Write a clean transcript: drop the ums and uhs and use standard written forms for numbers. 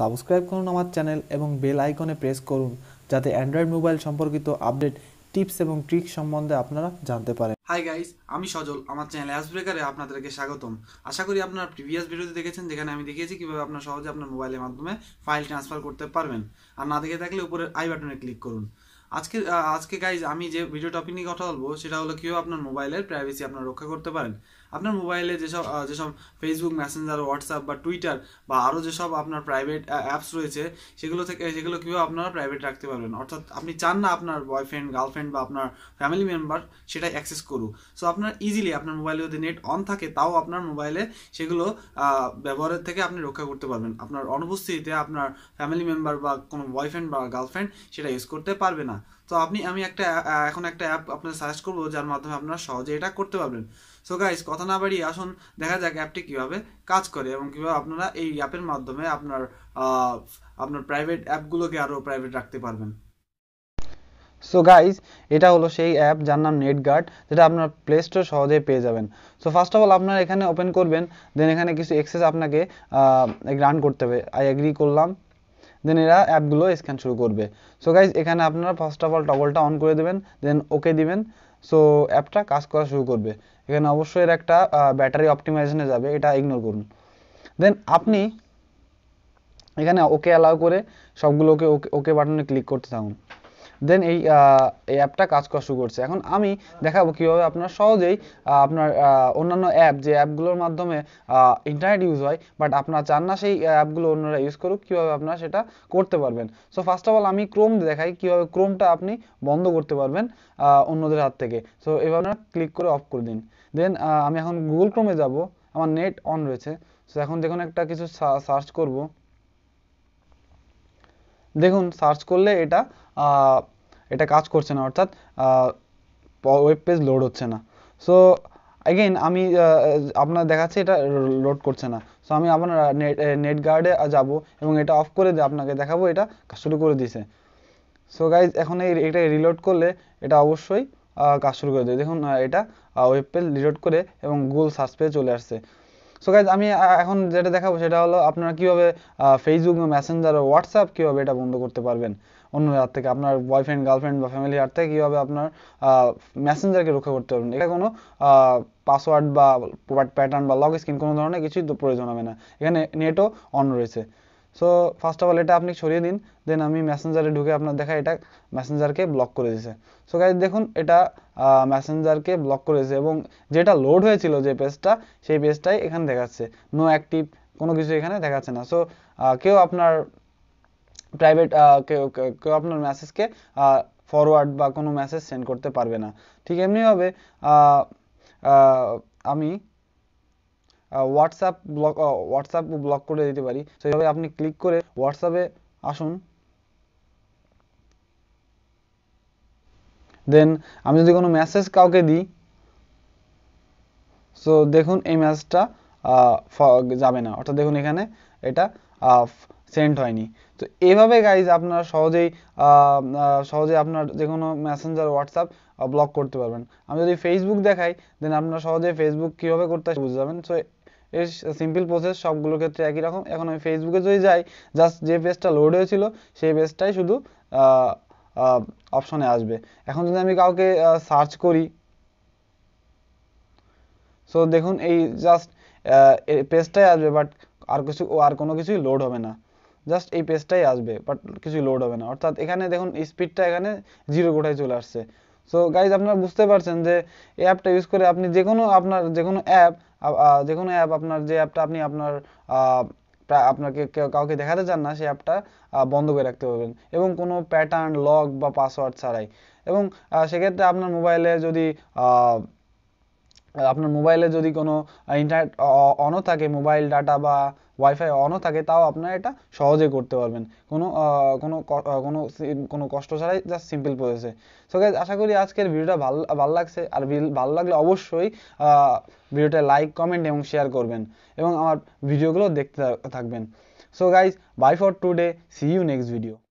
Subscribe করুন আমার channel এবং বেল আইকনে প্রেস করুন যাতে অ্যান্ড্রয়েড মোবাইল সম্পর্কিত আপডেট টিপস এবং ট্রিক সম্বন্ধে আপনারা জানতে পারেন। হাই গাইস, আমি সজল, আমার চ্যানেল অ্যাপস ব্রেকারে আপনাদেরকে স্বাগতম। আশা করি আপনারা প্রিভিয়াস ভিডিওতে দেখেছেন যেখানে আমি দেখিয়েছি কিভাবে আপনারা সহজে আপনার মোবাইলের মাধ্যমে ফাইল ট্রান্সফার করতে পারবেন। আর না দেখে থাকলে উপরে আই বাটনে ক্লিক করুন। আজকে গাইজ আমি যে ভিডিও টপিক নিয়ে কথা বলবো সেটা হলো কিভাবে আপনার মোবাইলের প্রাইভেসি আপনারা রক্ষা করতে পারেন। আপনার মোবাইলে যেসব ফেসবুক মেসেঞ্জার, হোয়াটসঅ্যাপ বা টুইটার বা আরও যেসব আপনার প্রাইভেট অ্যাপস রয়েছে সেগুলো কীভাবে আপনারা প্রাইভেট রাখতে পারবেন, অর্থাৎ আপনি চান না আপনার বয়ফ্রেন্ড, গার্লফ্রেন্ড বা আপনার ফ্যামিলি মেম্বার সেটা অ্যাক্সেস করুক। সো আপনার ইজিলি আপনার মোবাইলে যদি নেট অন থাকে তাও আপনার মোবাইলে সেগুলো ব্যবহারের থেকে আপনি রক্ষা করতে পারবেন। আপনার অনুপস্থিতিতে আপনার ফ্যামিলি মেম্বার বা কোনো বয়ফ্রেন্ড বা গার্লফ্রেন্ড সেটা ইউজ করতে পারবে না। তো আমি এখন একটা অ্যাপ আপনার সাজেস্ট করবো যার মাধ্যমে আপনারা সহজে এটা করতে পারবেন। সো গাইজ, কথা না বাড়িয়ে আসুন দেখা যাক অ্যাপটি কীভাবে কাজ করে এবং কীভাবে আপনারা এই অ্যাপের মাধ্যমে আপনার প্রাইভেট অ্যাপগুলোকে আরও প্রাইভেট রাখতে পারবেন। সো গাইজ, এটা হলো সেই অ্যাপ যার নাম নেটগার্ড, যেটা আপনার প্লে স্টোর সহজেই পেয়ে যাবেন। সো ফার্স্ট অফ অল আপনারা এখানে ওপেন করবেন, দেন এখানে কিছু এক্সেস আপনাকে রান করতে হবে। আই এগ্রি করলাম, দেন এরা অ্যাপগুলো স্ক্যান শুরু করবে। সো গাইজ, এখানে আপনারা ফার্স্ট অফ অল টগলটা অন করে দেবেন, দেন ওকে দিবেন। সো অ্যাপটা কাজ করা শুরু করবে। এখানে অবশ্যই এর একটা ব্যাটারি অপটিমাইজেশনে যাবে, এটা ইগনোর করুন। দেন আপনি এখানে ওকে অ্যালাউ করে সবগুলোকে ওকে বাটনে ক্লিক করতে থাকুন। দেন এই অ্যাপটা কাজ করা শুরু করছে। এখন আমি দেখাবো কীভাবে আপনার সহজেই আপনার অন্যান্য অ্যাপ, যে অ্যাপগুলোর মাধ্যমে ইন্টারনেট ইউজ হয় বাট আপনার চান না সেই অ্যাপগুলো অন্যরা ইউজ করুক, কীভাবে আপনারা সেটা করতে পারবেন। সো ফার্স্ট অফ অল আমি ক্রোম দেখাই কীভাবে ক্রোমটা আপনি বন্ধ করতে পারবেন অন্যদের হাত থেকে। সো এবার আপনারা ক্লিক করে অফ করে দিন। দেন আমি এখন গুগল ক্রোমে যাব, আমার নেট অন রয়েছে। সো এখন দেখুন একটা কিছু সার্চ করব। দেখুন সার্চ করলে এটা কাজ করছে না, অর্থাৎ ওয়েব পেজ লোড হচ্ছে না। সো এগেইন আমি আপনার দেখাচ্ছি এটা লোড করছে না। সো আমি আপনার নেটগার্ডে যাব এবং এটা অফ করে আপনাকে দেখাবো এটা কাজ শুরু করে দিয়েছে। সো গাইজ, এখন এটা রিলোড করলে এটা অবশ্যই কাজ শুরু করে দেবে। দেখুন এটা ওয়েব পেজ রিলোড করে এবং গুগল সার্চ পেজে চলে আসছে। সো গাইজ, আমি এখন যেটা দেখাবো সেটা হলো আপনারা কীভাবে ফেসবুক, মেসেঞ্জার ও হোয়াটসঅ্যাপ কীভাবে এটা বন্ধ করতে পারবেন অন্যের হাত থেকে, আপনার বয়ফ্রেন্ড, গার্লফ্রেন্ড বা ফ্যামিলির হাত থেকে কীভাবে আপনার মেসেঞ্জারকে রক্ষা করতে পারবেন। এটা কোনো পাসওয়ার্ড বা প্যাটার্ন বা লগ স্ক্রিন কোনো ধরনের কিছুই প্রয়োজন হবে না। এখানে নেটও অন রয়েছে। সো ফার্স্ট অফ অল এটা আপনি সরিয়ে দিন। দেন আমি মেসেঞ্জারে ঢুকে আপনার দেখা এটা মেসেঞ্জারকে ব্লক করে দিয়েছে। সো গাইজ, দেখুন এটা মেসেঞ্জারকে ব্লক করেছে এবং যেটা লোড হয়েছিল যে পেজটা, সেই পেজটাই এখানে দেখাচ্ছে, নো অ্যাক্টিভ, কোনো কিছু এখানে দেখাচ্ছে না। সো কেউ আপনার প্রাইভেট কেউ আপনার মেসেজকে ফরওয়ার্ড বা কোনো মেসেজ সেন্ড করতে পারবে না। ঠিক এমনিভাবে আমি হোয়াটসঅ্যাপ ব্লক করে দিতে পারি। তো এইভাবে আপনি ক্লিক করে হোয়াটসঅ্যাপে আসুন। দেন আমি যদি কোনো মেসেজ কাউকে দিই, সো দেখুন এই মেসেজটা যাবে না, অর্থাৎ দেখুন এখানে এটা সেন্ড হয়নি। তো এইভাবে গাইজ আপনারা সহজেই আপনার যে কোনো মেসেঞ্জার, হোয়াটসঅ্যাপ ব্লক করতে পারবেন। আমি যদি ফেসবুক দেখাই, দেন আপনারা সহজেই ফেসবুক কীভাবে করতে হয় বুঝে যাবেন। সো এর সিম্পল প্রসেস সবগুলোর ক্ষেত্রে একই রকম। এখন আমি ফেসবুকে যদি যাই, জাস্ট যে পেজটা লোড হয়েছিল সেই পেজটাই শুধু অপশনে আসবে। এখন যদি আমি কাউকে সার্চ করি, সো দেখুন এই জাস্ট পেজটাই আসবে, বাট আর কোনো কিছুই লোড হবে না। জাস্ট এই পেজটাই আসবে বাট কিছুই লোড হবে না, অর্থাৎ এখানে দেখুন স্পিডটা এখানে 0 কোটায় চলে আসছে। সো গাইজ, আপনারা বুঝতে পারছেন যে এই অ্যাপটা ইউজ করে আপনি যে কোনো অ্যাপ আপনার যে অ্যাপটা আপনি আপনাকে কাউকে দেখাতে চান না সেই অ্যাপটা বন্ধ করে রাখতে পারবেন এবং কোনো প্যাটার্ন, লগ বা পাসওয়ার্ড ছাড়াই। এবং সেক্ষেত্রে আপনার মোবাইলে যদি কোনো ইন্টারনেট অনও থাকে, মোবাইল ডাটা বা ওয়াইফাই অনও থাকে, তাও আপনারা এটা সহজে করতে পারবেন কোনো কষ্ট ছাড়াই, জাস্ট সিম্পল প্রসেসে। সো গাইজ, আশা করি আজকের ভিডিওটা ভালো লাগছে। আর ভালো লাগলে অবশ্যই ভিডিওটা লাইক, কমেন্ট এবং শেয়ার করবেন এবং আমার ভিডিওগুলো দেখতে থাকবেন। So guys, bye for today, see you next video.